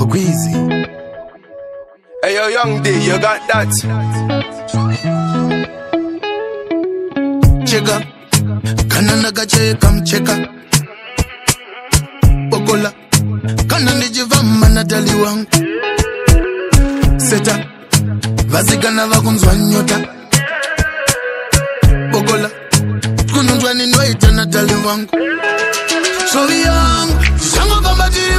Ogweezy. Hey yo, Young D, you got that? Chega, kananaga cheka mcheka Okola, kananijiva manadali wangu Seta, vazika na vakunzwa nyota Okola, kununzwa ninwa itanatali wangu Svovi yangu, shango kambatiri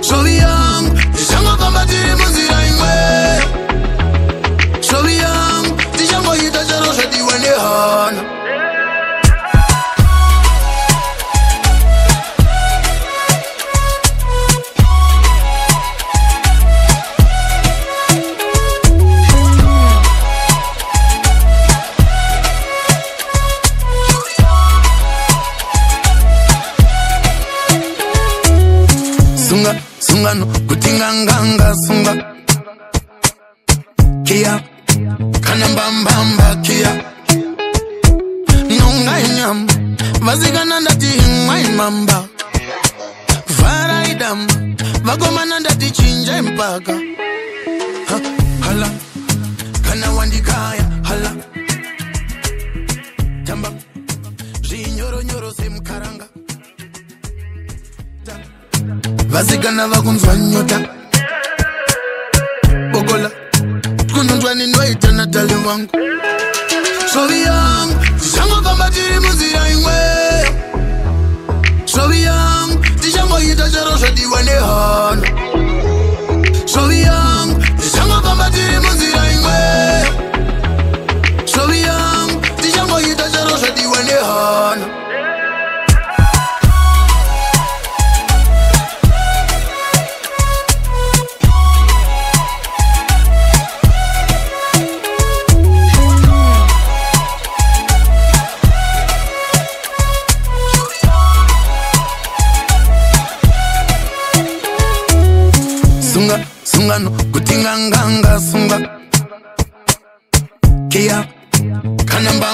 Svovi yangu, tishango kambatiri muzira ingwe Svovi yangu, tishango hitachero shati wende hano Sunga, sunga no, kutinga nganga sunga Kia, kanambambamba kia Nunga inyam, vazika nandati ingwa imamba Vara idam, vagoma nandati chinja impaka ha, Hala, kana wandikaya hala Tamba, jinyoro nyoro simkaranga Vazigana vakunzwa nyota Bogola Kununzwa ninwa itanatali wangu Svovi yangu Tishango kambatiri muzira ingwe Svovi yangu Tishango hitachero shati wende hano Svovi yangu Tishango kambatiri muzira ingwe Svovi yangu Tishango hitachero shati wende hano Sunga, sunga no, kutinga nganga sunga Kia, kanamba